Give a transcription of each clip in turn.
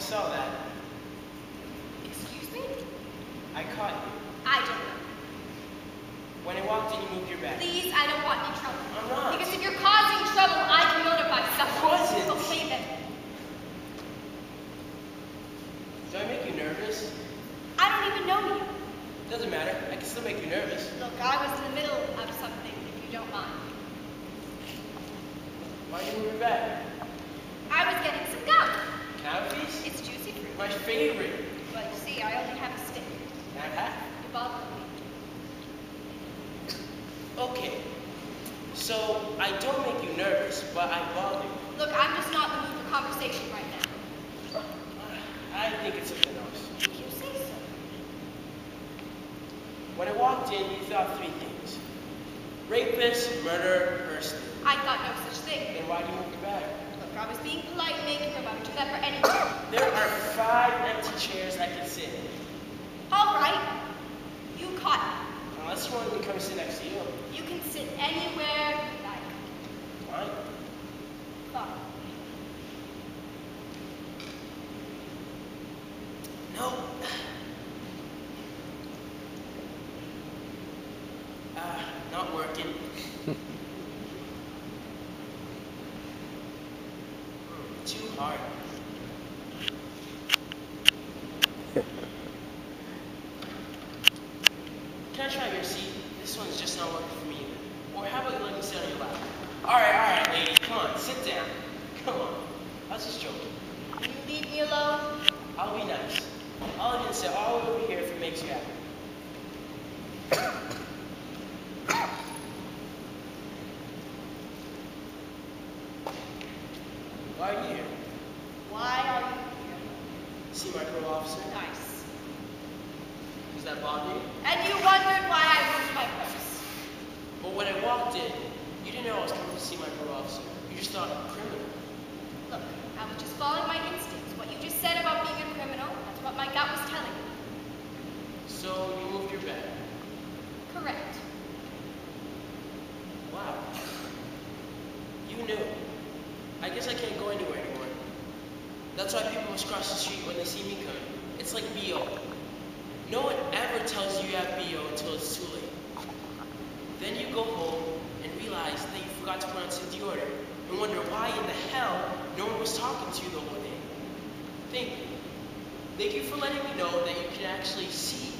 saw that. Excuse me? I caught you. I don't know. When I walked in, you moved your back. Please, I don't want any trouble. I'm not. Because if you're causing trouble, I can notify someone. I wasn't. Okay, then. Do I make you nervous? I don't even know you. Doesn't matter. I can still make you nervous. Look, I was in the middle of something, if you don't mind. Why did you move your back? I was getting some gout. Gout piece? It's juicy fruit. My favorite. Well, you see, I only have a stick. Not half? You bothered me. Okay. So, I don't make you nervous, but I bother you. Look, I'm just not in the mood for conversation right now. I think it's something else. Did you say so? When I walked in, you thought three things. Rapist, murderer, person. I thought no such thing. Then why do you move your back? Look, I was being polite and making her, but I would do that for anyone. There are 5 empty chairs I can sit in. All right. You caught me. Unless you want me to come sit next to you. You can sit anywhere you like. Fine. Fine. No. Not working. Too hard. Can I try your seat? This one's just not working for me either. Or how about you let me sit on your lap? Alright, lady, come on, sit down. Come on. I was just joking. Will you leave me alone? I'll be nice. I'll even sit all over here if it makes you happy. Why are you here? Why are you here? See my parole officer? Nice. Does that bother you? And you wondered why I moved my purse. Well, when I walked in, you didn't know I was coming to see my parole officer. You just thought I'm a criminal. Look, I was just following my instincts. What you just said about being a criminal, that's what my gut was telling me. So you moved your bed? Correct. Wow. You knew. I guess I can't go anywhere anymore. That's why people must cross the street when they see me coming. It's like B.O. No one ever tells you you have B.O. until it's too late. Then you go home and realize that you forgot to pronounce the order and wonder why in the hell no one was talking to you the whole day. Thank you for letting me know that you can actually see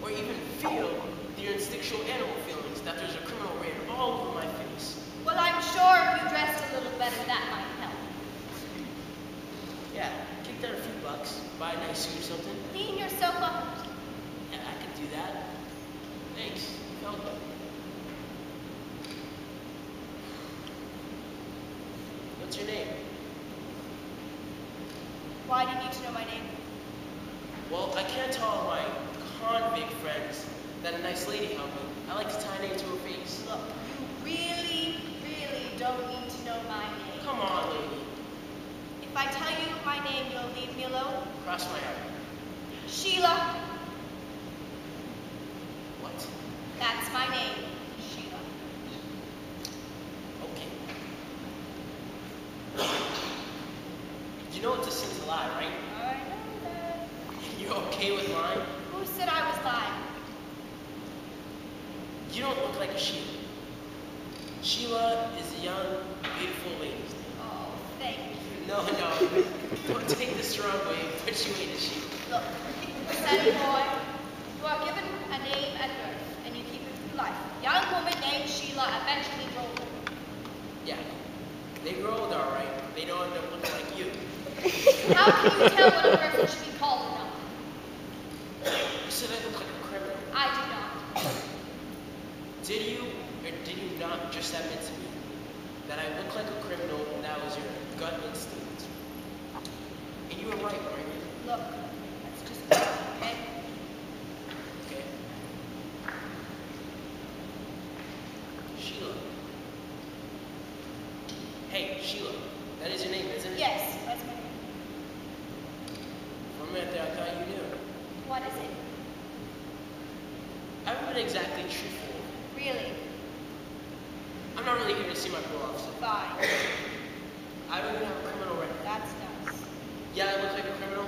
or even feel your instinctual animal feelings, that there's a criminal raid all over my face. Well, I'm sure if you dressed a little better, that might help. Yeah, kick down a few bucks, buy a nice suit or something. Clean yourself up. Yeah, I could do that. Thanks. Felt good. What's your name? Why do you need to know my name? Well, I can't tell my convict friends that a nice lady helped me. I like to tie a name to her face. Look, you really don't need to know my name. Come on, lady. If I tell you my name, you'll leave me alone? Cross my heart. Sheila. What? That's my name, Sheila. Okay. You know it's a sin to lie, right? I know that. You're okay with lying? Who said I was lying? You don't look like a Sheila. Sheila is a young, beautiful lady's name. Oh, thank you. No, don't take this wrong way, but you ain't a Sheila. Look, steady boy, you are given a name at birth, and you keep it through life. Young woman named Sheila eventually grow old. Yeah, they grow old all right. They don't end up looking like you. How can you tell what a person should be called or not? You said I look like a criminal. I do not. Did you or did you not just admit to me that I look like a criminal and that was your gut instinct? And you were right, weren't you? Look, that's just okay? Okay. Sheila. Hey, Sheila. That is your name, isn't it? Yes, that's my name. For a minute there, I thought you knew. What is it? I haven't been exactly truthful. Really? I'm not really here to see my parole officer. Fine. I don't even have a criminal record. That's nice. Yeah, I look like a criminal,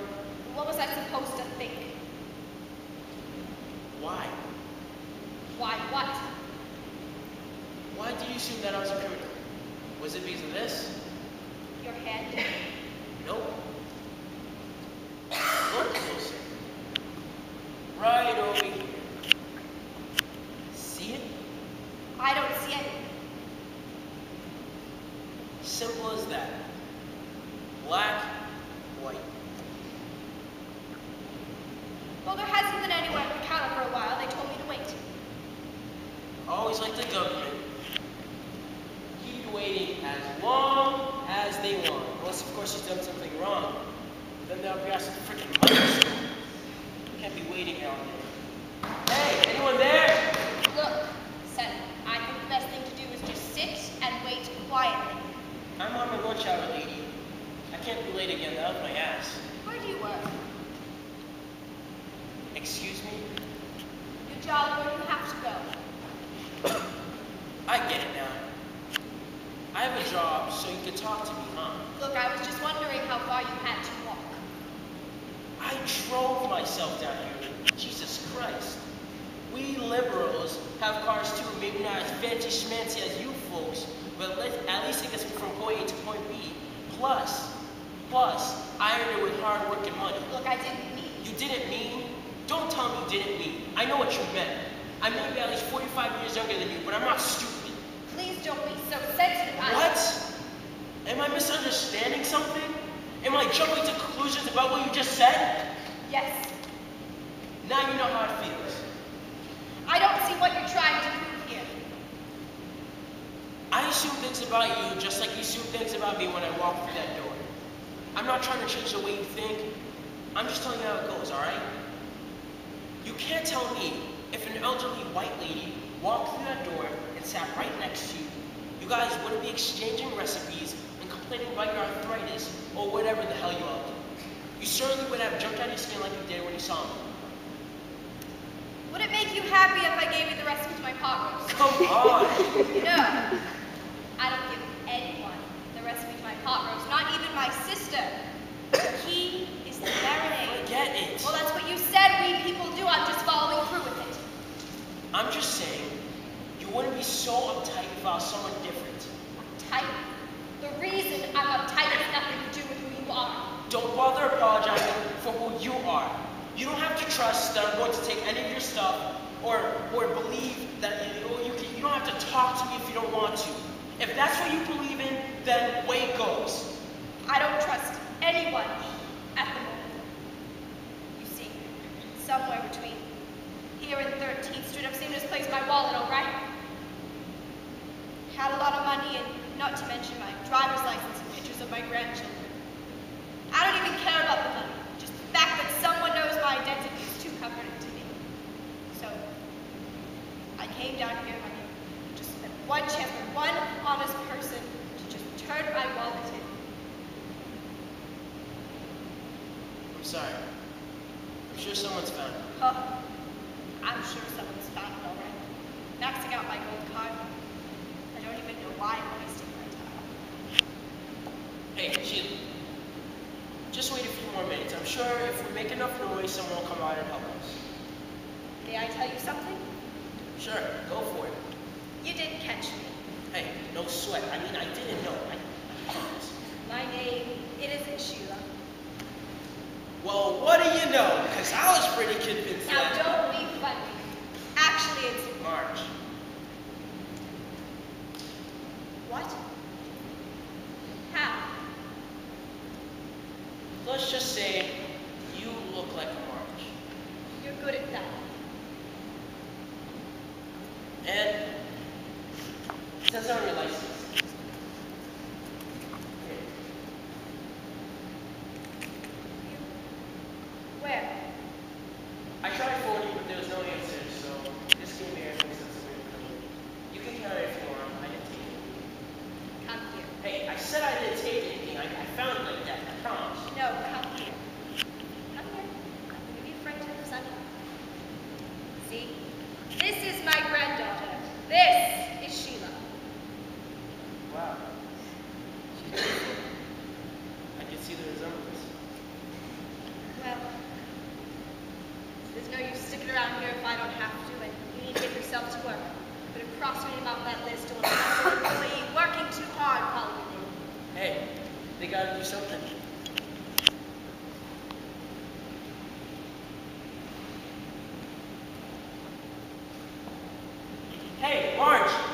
that I was criminal? Was it because of this? Your head? Nope. Look closer. Right over here. See it? I don't see it. Simple as that. Black, white. Well, there hasn't been anyone on the counter for a while. They told me to wait. Always like the government. Keep waiting as long as they want. Unless, of course, you've done something wrong. Then they'll be asking for freaking money. You can't be waiting out there. Hey, anyone there? Look, son, I think the best thing to do is just sit and wait quietly. I'm on my watch hour, lady. I can't be late again. That was my ass. Where do you work? Excuse me? Your job where you have to go. I get it now. I have a job, so you can talk to me, huh? Look, I was just wondering how far you had to walk. I drove myself down here. Jesus Christ. We liberals have cars too, maybe not as fancy-schmancy as you folks, but let's at least take us from point A to point B. Plus, I earned it with hard work and money. Look, I didn't mean. You didn't mean? Don't tell me you didn't mean. I know what you meant. I may be at least 45 years younger than you, but I'm not stupid. Please don't be so sensitive. What? Am I misunderstanding something? Am I jumping to conclusions about what you just said? Yes. Now you know how it feels. I don't see what you're trying to prove here. I assume things about you just like you assume things about me when I walk through that door. I'm not trying to change the way you think. I'm just telling you how it goes, alright? You can't tell me if an elderly white lady walked through that door and sat right next to you, you guys wouldn't be exchanging recipes and complaining about your arthritis or whatever the hell you all do. You certainly would have jumped out of your skin like you did when you saw me. Would it make you happy if I gave you the recipe to my pot roast? Come on! No. I don't give anyone the recipe to my pot roast, not even my sister. He is the marinade. Forget it. Well, that's what you said we people do. I'm just following through with it. I'm just saying, you wouldn't be so uptight about someone different. Uptight? The reason I'm uptight has nothing to do with who you are. Don't bother apologizing for who you are. You don't have to trust that I'm going to take any of your stuff or believe that you don't have to talk to me if you don't want to. If that's what you believe in, then way it goes. I don't trust anyone at the moment. You see, somewhere between here and 13th Street, I've seen this place my wallet, all right? Had a lot of money, and not to mention my driver's license and pictures of my grandchildren. I don't even care about the money. The fact that someone knows my identity is too comforting to me. So, I came down here and I just had one chance with one honest person to just turn my wallet in. I'm sorry. I'm sure someone's found it. Oh, I'm sure someone's found it already. Maxing out my gold card. I don't even know why I'm wasting my time. Hey, Sheila. Just wait a few more minutes. I'm sure if we make enough noise, someone will come out and help us. May I tell you something? Sure, go for it. You didn't catch me. Hey, no sweat. I mean, I didn't know. I promise. My name, it isn't Sheila. Well, what do you know? Because I was pretty convinced now that... Now, don't be funny. Actually, it's... March. What? How? Let's just say you look like March. You're good at that. And it says on your license. Where? I tried forwarding, but there was no answer, so this gave me everything that's weird. You can count it if you want. I didn't take it. Come here. Hey, I said I didn't take anything. I found it like that. I promise. No, come here. Come here. I'm going to be a friend to the sun. See? This is my granddaughter. This is Sheila. Wow. She's beautiful. I can see the resemblance. Well, there's no use sticking around here if I don't have to, and you need to get yourself to work. But across me about that list, don't got to do something. Hey, Orange.